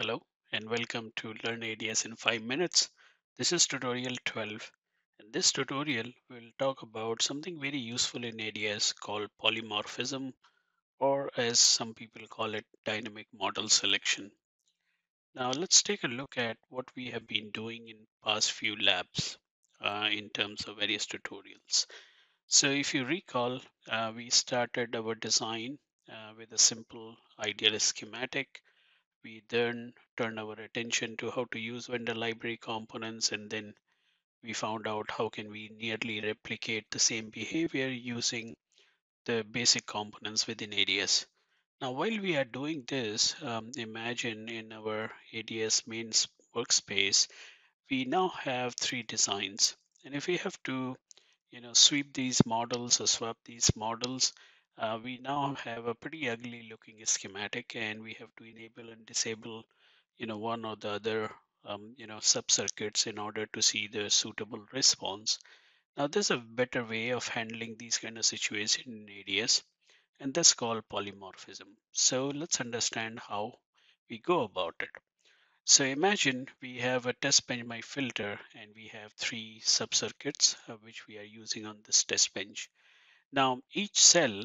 Hello and welcome to Learn ADS in 5 minutes. This is tutorial 12. In this tutorial, we'll talk about something very useful in ADS called polymorphism, or as some people call it, dynamic model selection. Now let's take a look at what we have been doing in past few labs in terms of various tutorials. So if you recall, we started our design with a simple ideal schematic. We then turned our attention to how to use vendor library components, and then we found out how can we nearly replicate the same behavior using the basic components within ADS. Now, while we are doing this, imagine in our ADS main workspace, we now have three designs. And if we have to, sweep these models or swap these models, we now have a pretty ugly looking schematic, and we have to enable and disable one or the other sub circuits in order to see the suitable response. Now there's a better way of handling these kind of situations in ADS, and that's called polymorphism. So let's understand how we go about it. So imagine we have a test bench by filter, and we have three sub circuits which we are using on this test bench. Now each cell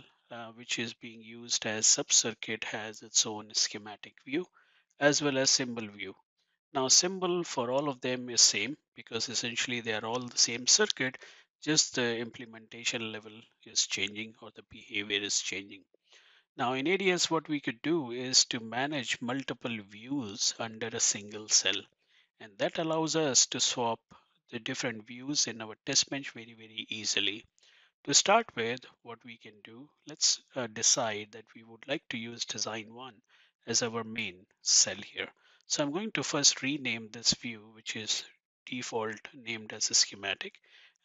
which is being used as subcircuit has its own schematic view as well as symbol view. Now symbol for all of them is same, because essentially they are all the same circuit, just the implementation level is changing or the behavior is changing. Now in ADS, what we could do is to manage multiple views under a single cell, and that allows us to swap the different views in our test bench very easily. To start with, what we can do, let's decide that we would like to use design 1 as our main cell here. So I'm going to first rename this view, which is default named as a schematic,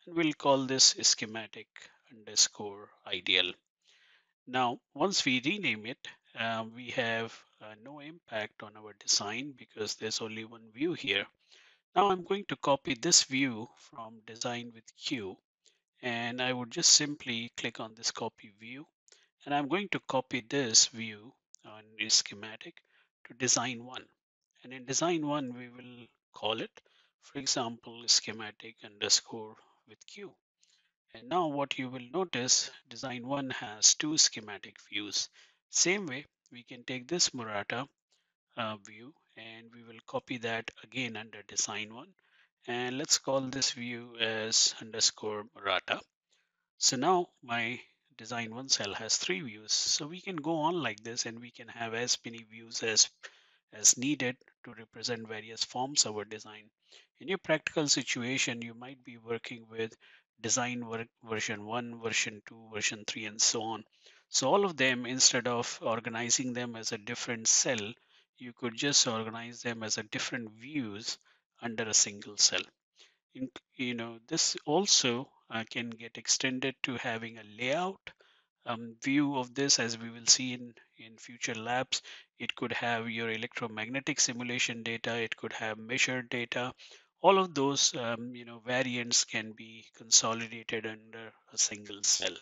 and we'll call this schematic underscore ideal. Now, once we rename it, we have no impact on our design because there's only one view here. Now I'm going to copy this view from design with Q, and I would just simply click on this copy view, and I'm going to copy this view on this schematic to design 1. And in design 1, we will call it, for example, schematic underscore with Q. And now what you will notice, design 1 has two schematic views. Same way, we can take this Murata view, and we will copy that again under design 1. And let's call this view as underscore Murata. So now my design 1 cell has three views. So we can go on like this, and we can have as many views as needed to represent various forms of our design. In your practical situation, you might be working with design version 1, version 2, version 3, and so on. So all of them, instead of organizing them as a different cell, you could just organize them as a different views under a single cell. This also can get extended to having a layout view of this, as we will see in future labs. It could have your electromagnetic simulation data, it could have measured data. All of those variants can be consolidated under a single cell.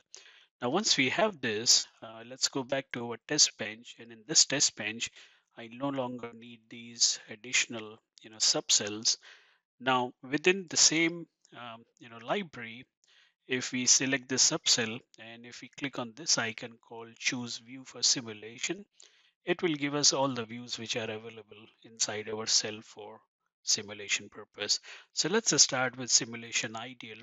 Now once we have this, let's go back to our test bench, and in this test bench I no longer need these additional subcells. Now within the same library, if we select this subcell and if we click on this icon called choose view for simulation, it will give us all the views which are available inside our cell for simulation purpose. So let's start with simulation ideal.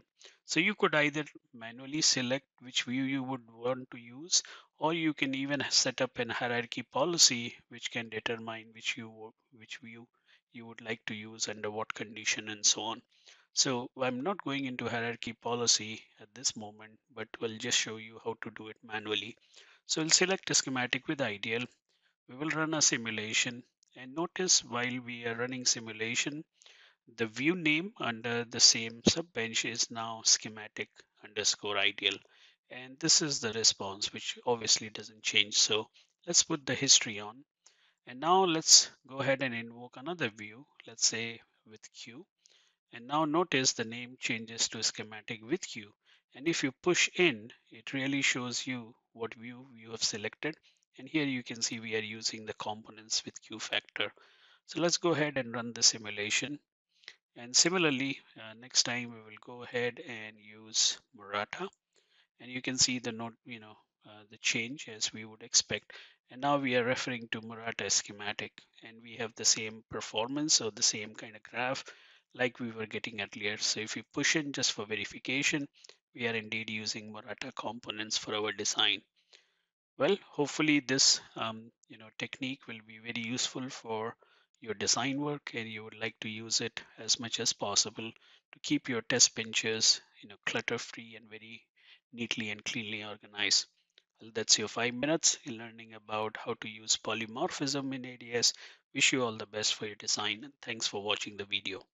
So you could either manually select which view you would want to use, or you can even set up an hierarchy policy which can determine which view you would like to use under what condition and so on. So I'm not going into hierarchy policy at this moment, but we'll just show you how to do it manually. So we'll select a schematic with ideal. We will run a simulation, and notice while we are running simulation, the view name under the same sub bench is now schematic underscore ideal. And this is the response, which obviously doesn't change. So let's put the history on. And now let's go ahead and invoke another view, let's say with Q. And now notice the name changes to schematic with Q. And if you push in, it really shows you what view you have selected. And here you can see we are using the components with Q factor. So let's go ahead and run the simulation. And similarly, next time we will go ahead and use Murata, and you can see the the change as we would expect. And now we are referring to Murata schematic, and we have the same performance or the same kind of graph like we were getting earlier. So if you push in just for verification, we are indeed using Murata components for our design. Well, hopefully this technique will be very useful for your design work, and you would like to use it as much as possible to keep your test benches clutter-free and very neatly and cleanly organized. Well, that's your 5 minutes in learning about how to use polymorphism in ADS. Wish you all the best for your design, and thanks for watching the video.